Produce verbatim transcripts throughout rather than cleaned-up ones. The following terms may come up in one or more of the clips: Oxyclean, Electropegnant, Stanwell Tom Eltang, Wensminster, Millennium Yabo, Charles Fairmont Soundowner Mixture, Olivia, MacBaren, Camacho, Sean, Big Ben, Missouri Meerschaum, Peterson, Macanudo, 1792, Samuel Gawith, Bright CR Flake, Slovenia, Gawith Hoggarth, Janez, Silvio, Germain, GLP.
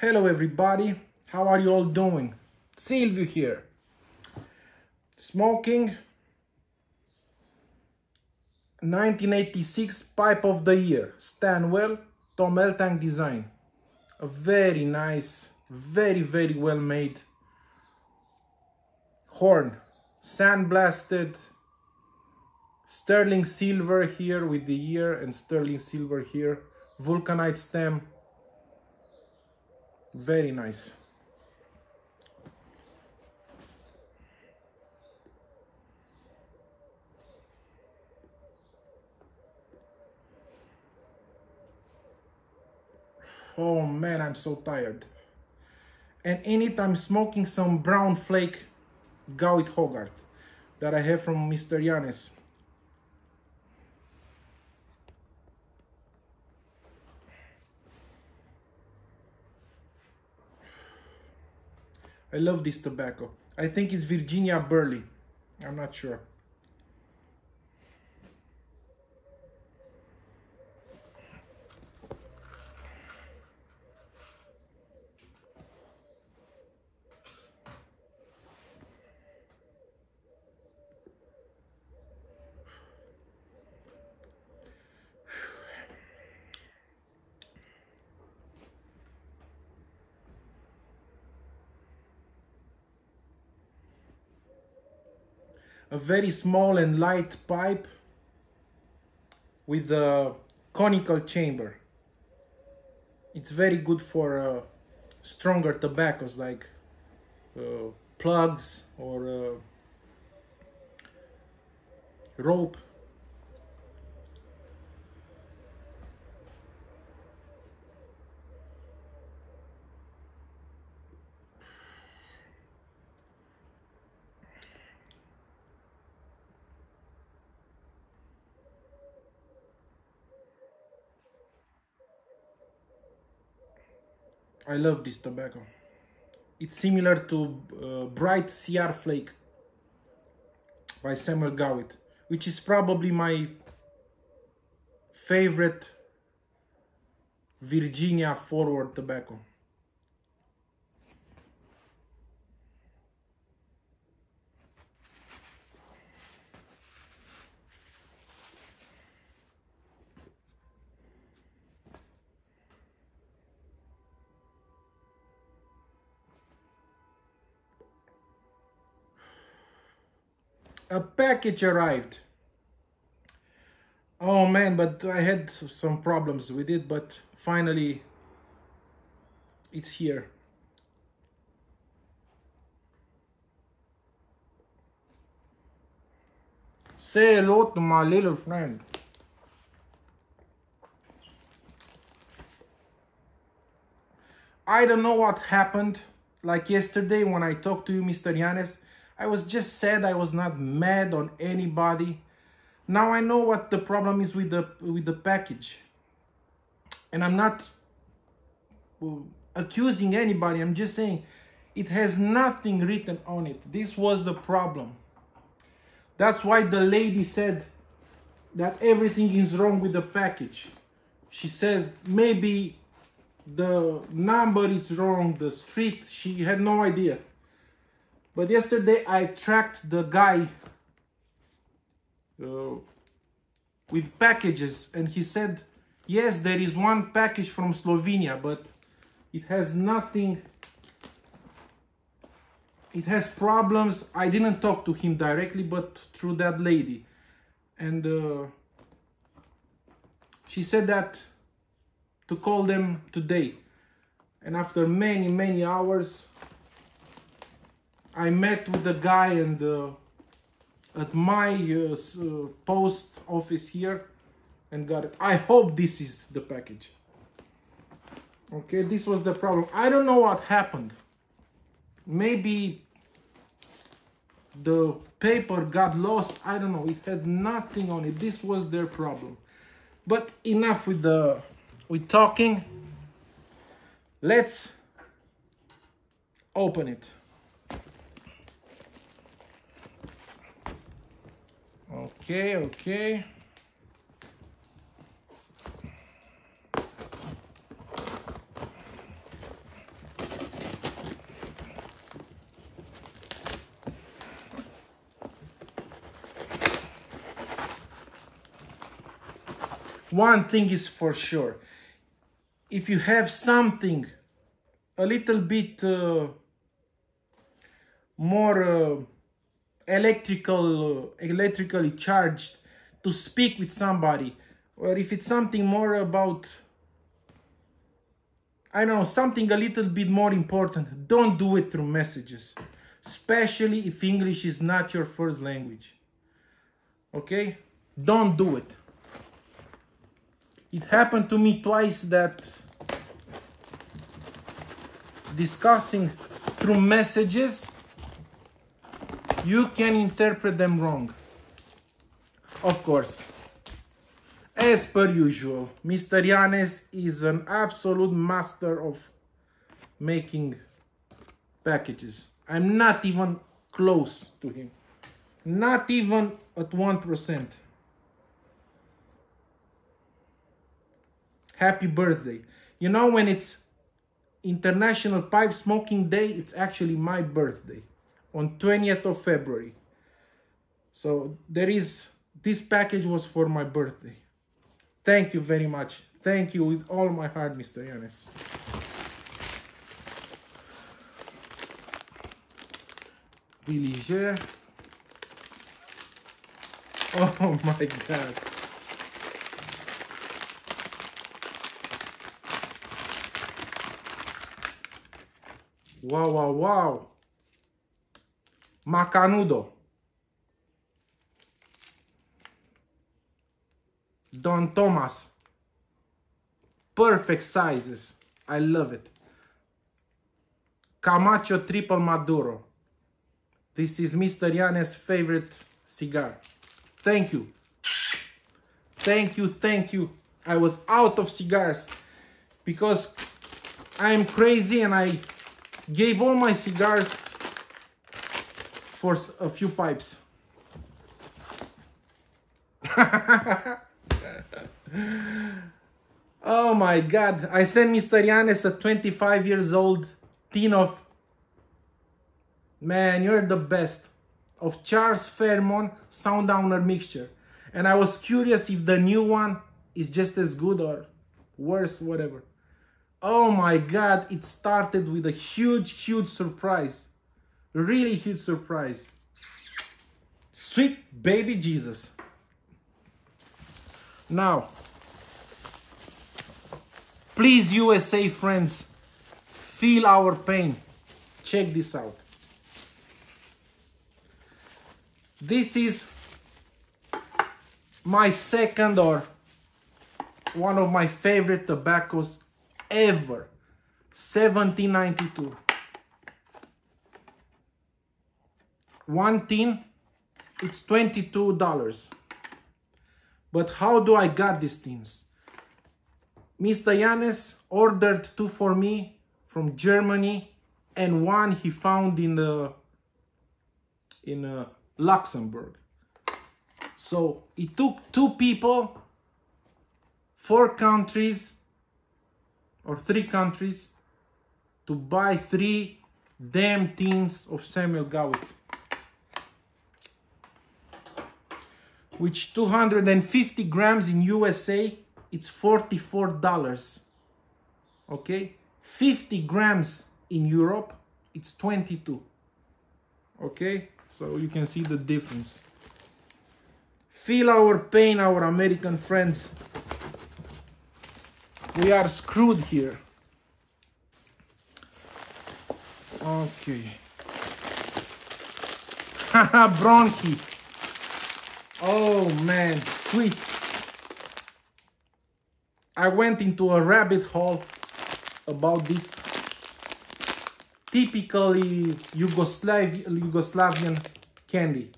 Hello everybody, how are you all doing? Silvio here, smoking nineteen eighty-six pipe of the year, Stanwell Tom Eltang design. A very nice, very very well made horn, sandblasted, sterling silver here with the ear and sterling silver here, vulcanite stem. Very nice. Oh man, I'm so tired. And in it I'm smoking some brown flake Gawith Hoggarth that I have from Mister Janez. I love this tobacco. I think it's Virginia Burley. I'm not sure. A very small and light pipe with a conical chamber. It's very good for uh, stronger tobaccos like uh, plugs or uh, rope. I love this tobacco. It's similar to uh, Bright C R Flake by Samuel Gawith, which is probably my favorite Virginia forward tobacco. A package arrived. Oh man, but I had some problems with it, but finally it's here. Say hello to my little friend. I don't know what happened. Like yesterday when I talked to you, Mister Janez, I was just sad. I was not mad on anybody. Now I know what the problem is with the with the package. And I'm not accusing anybody. I'm just saying it has nothing written on it. This was the problem. That's why the lady said that everything is wrong with the package. She says maybe the number is wrong, the street. She had no idea. But yesterday I tracked the guy uh, with packages and he said, yes, there is one package from Slovenia, but it has nothing. It has problems. I didn't talk to him directly, but through that lady. And uh, she said that to call them today. And after many, many hours, I met with the guy and uh, at my uh, uh, post office here and got it. I hope this is the package. Okay, this was the problem. I don't know what happened. Maybe the paper got lost. I don't know. It had nothing on it. This was their problem. But enough with the with talking. Let's open it. Okay, okay. one thing is for sure. If you have something a little bit uh, more uh, electrical, uh, electrically charged to speak with somebody, or if it's something more about, I don't know, something a little bit more important, don't do it through messages, especially if English is not your first language. Okay? Don't do it. It happened to me twice that discussing through messages, you can interpret them wrong. Of course, as per usual, Mister Janez is an absolute master of making packages. I'm not even close to him. Not even at one percent. Happy birthday. You know, when it's International Pipe Smoking Day, it's actually my birthday on twentieth of February. So there is, this package was for my birthday. Thank you very much. Thank you with all my heart, Mister Janez. Diligent. Oh my God. Wow, wow, wow. Macanudo. Don Tomas. Perfect sizes. I love it. Camacho Triple Maduro. This is Mister Janez's favorite cigar. Thank you. Thank you, thank you. I was out of cigars because I'm crazy and I gave all my cigars for a few pipes. Oh my God. I sent Mister Janez a twenty-five years old tin of, man, you're the best, of Charles Fairmont Soundowner Mixture. And I was curious if the new one is just as good or worse, whatever. Oh my God, it started with a huge, huge surprise. Really huge surprise. Sweet baby Jesus. Now, please, U S A friends, feel our pain. Check this out. This is my second or one of my favorite tobaccos ever. seventeen ninety-two. One tin, it's twenty-two dollars. But how do I got these things? Mister Janez ordered two for me from Germany and one he found in uh, in uh, Luxembourg. So it took two people, four countries or three countries to buy three damn tins of Samuel Gawith. Which two hundred fifty grams in U S A, it's forty-four dollars, okay? fifty grams in Europe, it's twenty-two, okay? So you can see the difference. Feel our pain, our American friends. We are screwed here. Okay. Haha, Bronchi. Oh man, sweets. I went into a rabbit hole about this typically Yugoslav Yugoslavian candy.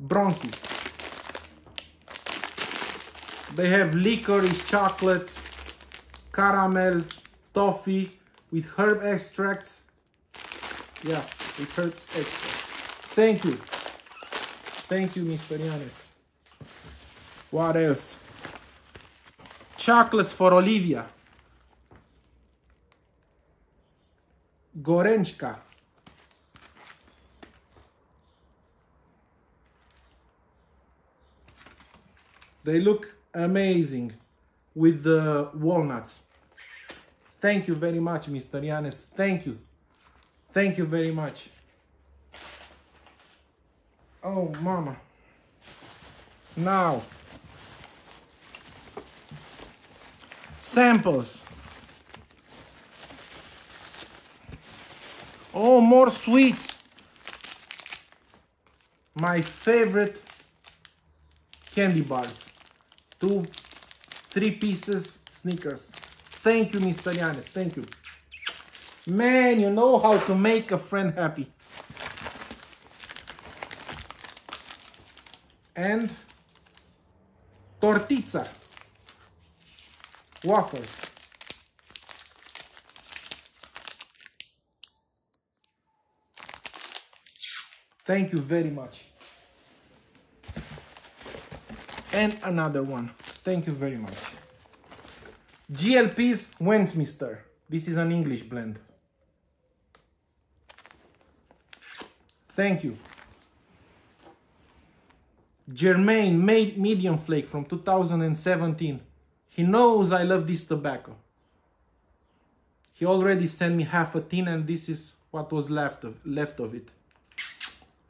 Bronchi. They have licorice, chocolate, caramel, toffee with herb extracts. Yeah, with herb extracts. Thank you. Thank you, Mister Janez. What else? Chocolates for Olivia. Gorenchka. They look amazing with the walnuts. Thank you very much, Mister Janez. Thank you. Thank you very much. Oh, mama. Now, samples. Oh, more sweets. My favorite candy bars. Two, three pieces Snickers. Thank you, Mister Janez. Thank you. Man, you know how to make a friend happy. And tortiza, waffles. Thank you very much. And another one. Thank you very much. G L P's Wensminster. This is an English blend. Thank you. Germain made medium flake from two thousand seventeen. He knows I love this tobacco. He already sent me half a tin, and this is what was left of, left of it.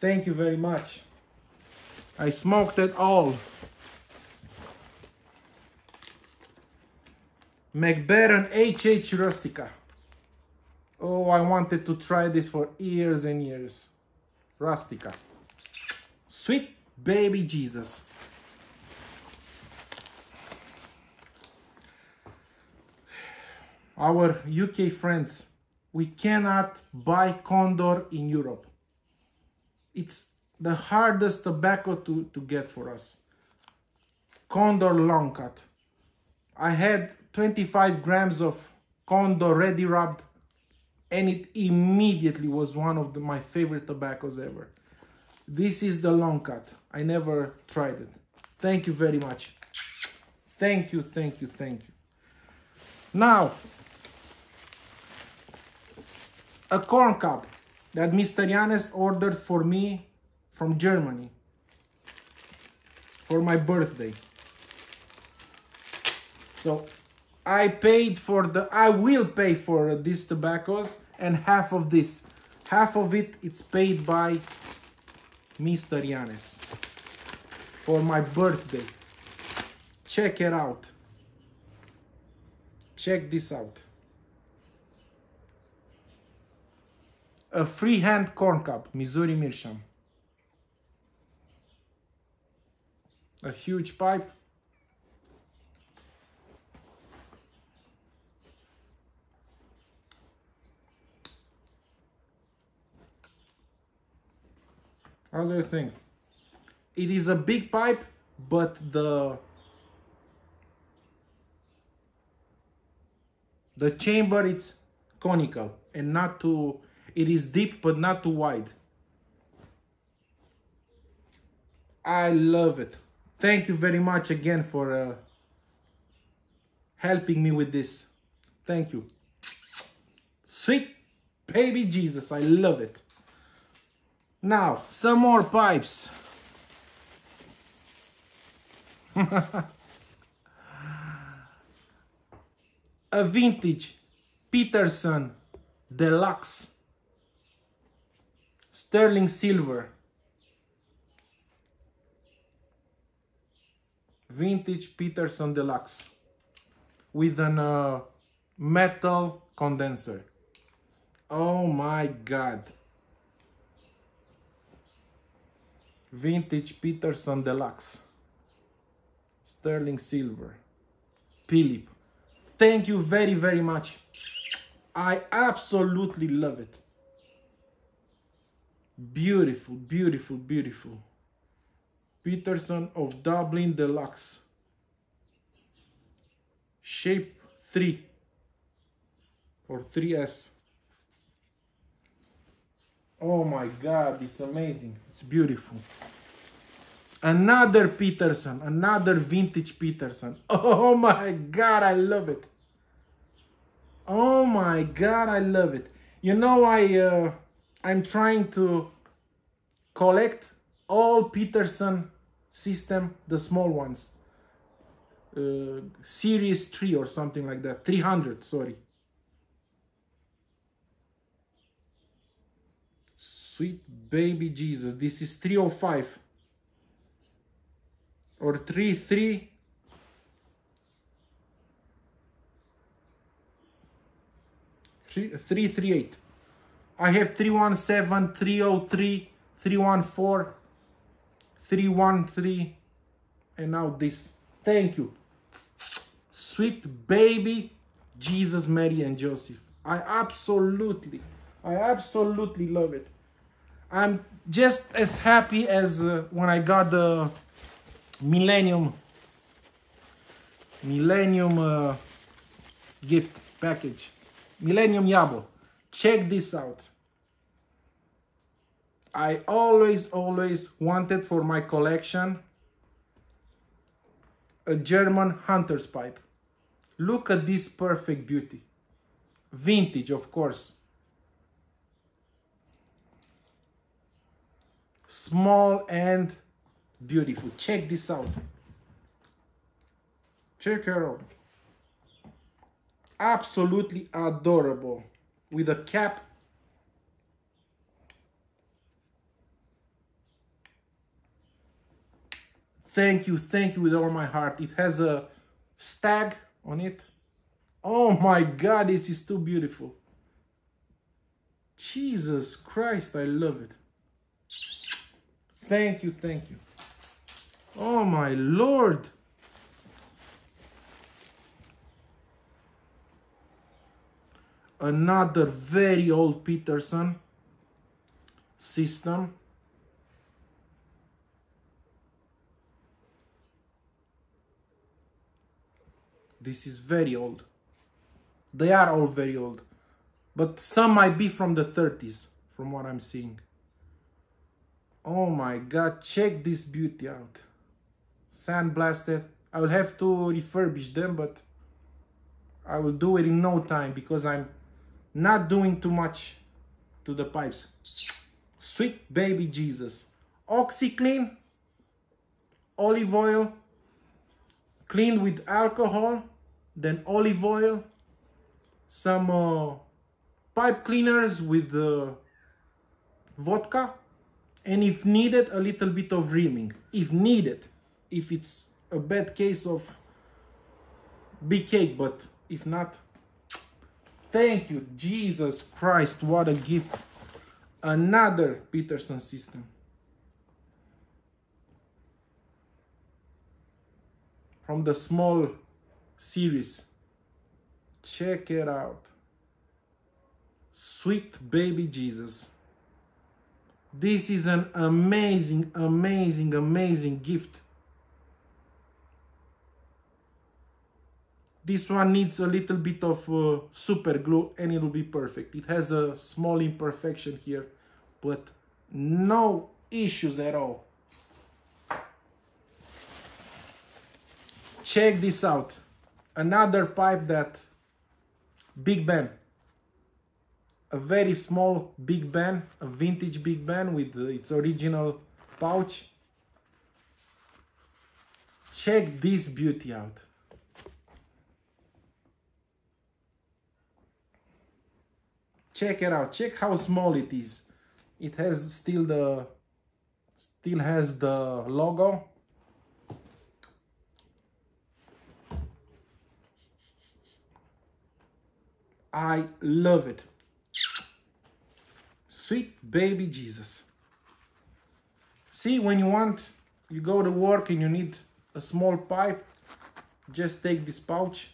Thank you very much. I smoked it all. MacBaren H H Rustica. Oh, I wanted to try this for years and years. Rustica. Sweet baby Jesus. Our U K friends, we cannot buy Condor in Europe. It's the hardest tobacco to, to get for us. Condor long cut. I had twenty-five grams of Condor ready rubbed, and it immediately was one of the, my favorite tobaccos ever. This is the long cut. I never tried it. Thank you very much. Thank you, thank you, thank you. Now, a corn cup that Mister Janez ordered for me from Germany for my birthday. So I paid for the, I will pay for these tobaccos, and half of this, half of it, it's paid by Mister Janez for my birthday. Check it out. Check this out. A freehand corn cup, Missouri Meerschaum. A huge pipe. Other thing. It is a big pipe, but the the chamber it's conical and not too. It is deep, but not too wide. I love it. Thank you very much again for uh, helping me with this. Thank you. Sweet baby Jesus, I love it. Now, some more pipes. A vintage Peterson Deluxe. Sterling silver. Vintage Peterson Deluxe with an uh, metal condenser. Oh my God. Vintage Peterson Deluxe. Sterling silver. Philip. Thank you very, very much. I absolutely love it. Beautiful, beautiful, beautiful. Peterson of Dublin Deluxe. Shape three or three S. Oh my God, it's amazing. It's beautiful. Another Peterson, another vintage Peterson. Oh my God, I love it. Oh my God, I love it. You know, I... Uh, I'm trying to collect all Peterson system, the small ones. uh, series three or something like that, three hundred, sorry. Sweet baby Jesus, this is three oh five or three three. three three eight. I have three one seven, three oh three, three one four, three one three, and now this. Thank you. Sweet baby Jesus, Mary and Joseph. I absolutely, I absolutely love it. I'm just as happy as uh, when I got the Millennium, Millennium uh, gift package. Millennium Yabo. Check this out. I always, always wanted for my collection a German hunter's pipe. Look at this perfect beauty. Vintage, of course. Small and beautiful. Check this out. Check her out. Absolutely adorable, with a cap. Thank you, thank you with all my heart. It has a stag on it. Oh my God, this is too beautiful. Jesus Christ, I love it. Thank you, thank you. Oh my Lord. Another very old Peterson system. This is very old. They are all very old, but some might be from the thirties, from what I'm seeing. Oh my God, check this beauty out. Sandblasted. I will have to refurbish them, but I will do it in no time because I'm not doing too much to the pipes. Sweet baby Jesus. Oxyclean, olive oil, cleaned with alcohol, then olive oil, some uh, pipe cleaners with uh, vodka, and if needed, a little bit of reaming. If needed, if it's a bad case of big cake, but if not, thank you, Jesus Christ, what a gift. Another Peterson system. From the small series. Check it out. Sweet baby Jesus. This is an amazing, amazing, amazing gift. This one needs a little bit of uh, super glue and it'll be perfect. It has a small imperfection here, but no issues at all. Check this out. Another pipe that Big Ben. A very small Big Ben, a vintage Big Ben with its original pouch. Check this beauty out. Check it out. Check how small it is. It has still the still has the logo. I love it. Sweet baby Jesus. See, when you want, you go to work and you need a small pipe, just take this pouch.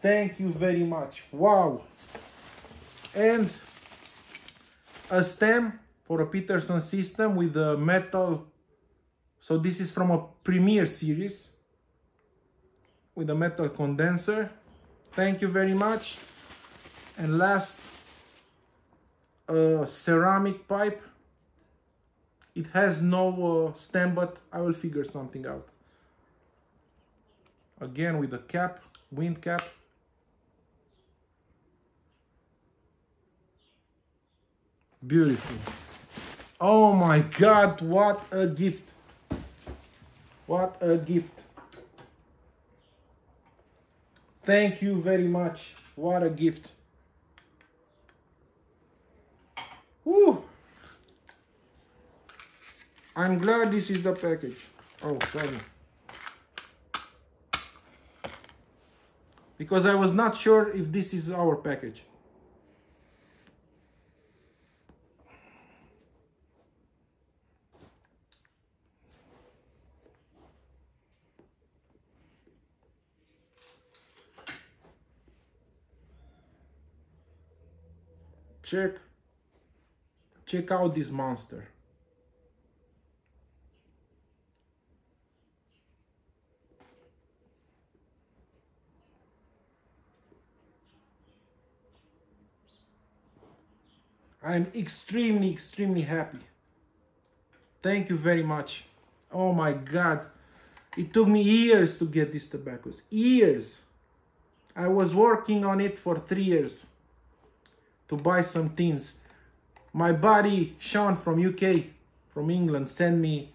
Thank you very much. Wow. And a stem for a Peterson system with a metal. So this is from a Premier series with a metal condenser. Thank you very much. And last, a ceramic pipe. It has no uh, stem, but I will figure something out. Again with a cap, wind cap. Beautiful. Oh my God, what a gift. What a gift. Thank you very much. What a gift. Woo! I'm glad this is the package. Oh, sorry. Because I was not sure if this is our package. Check, check out this monster. I'm extremely, extremely happy. Thank you very much. Oh my God. It took me years to get these tobaccos, years. I was working on it for three years. To buy some tins. My buddy Sean from U K, from England, sent me,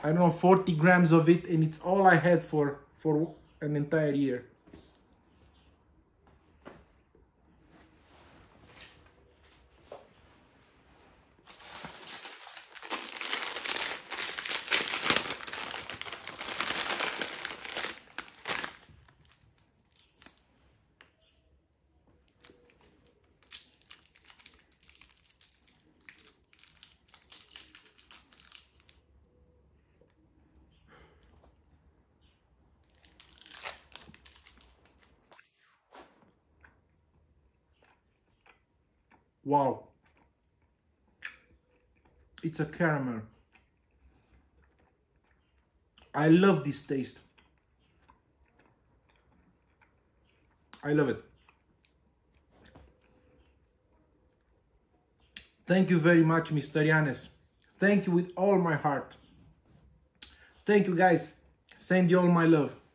I don't know, forty grams of it, and it's all I had for for an entire year. Wow, it's a caramel. I love this taste. I love it. Thank you very much, Mister Janez. Thank you with all my heart. Thank you guys. Send you all my love.